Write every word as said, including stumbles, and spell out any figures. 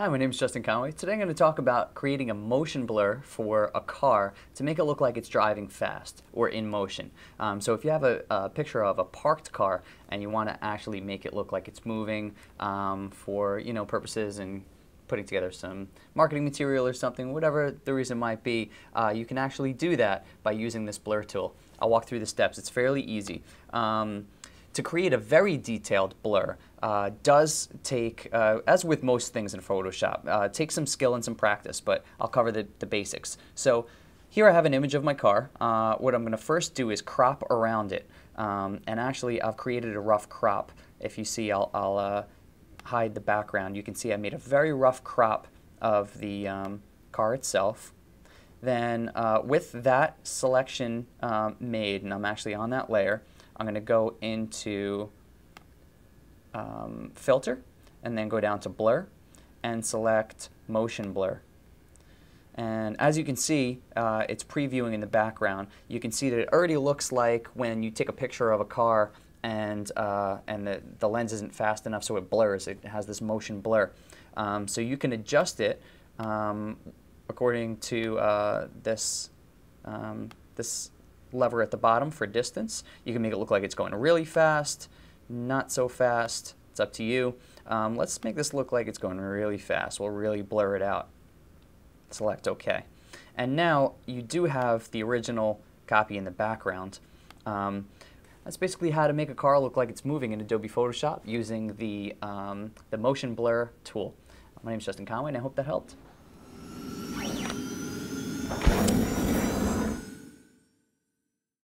Hi, my name is Justin Conway. Today I'm going to talk about creating a motion blur for a car to make it look like it's driving fast or in motion. Um, so if you have a, a picture of a parked car and you want to actually make it look like it's moving um, for you know purposes and putting together some marketing material or something, whatever the reason might be, uh, you can actually do that by using this blur tool. I'll walk through the steps. It's fairly easy. Um, To create a very detailed blur uh, does take, uh, as with most things in Photoshop, uh, take some skill and some practice, but I'll cover the, the basics. So here I have an image of my car. Uh, what I'm going to first do is crop around it. Um, and actually, I've created a rough crop. If you see, I'll, I'll uh, hide the background. You can see I made a very rough crop of the um, car itself. Then uh, with that selection um, made, and I'm actually on that layer, I'm going to go into um, Filter, and then go down to Blur, and select Motion Blur. And as you can see, uh, it's previewing in the background. You can see that it already looks like when you take a picture of a car and, uh, and the, the lens isn't fast enough, so it blurs. It has this motion blur. Um, so you can adjust it um, according to uh, this, um, this lever at the bottom for distance. You can make it look like it's going really fast, not so fast. It's up to you. Um, let's make this look like it's going really fast. We'll really blur it out. Select OK. And now you do have the original copy in the background. Um, that's basically how to make a car look like it's moving in Adobe Photoshop using the, um, the motion blur tool. My name is Justin Conway, and I hope that helped.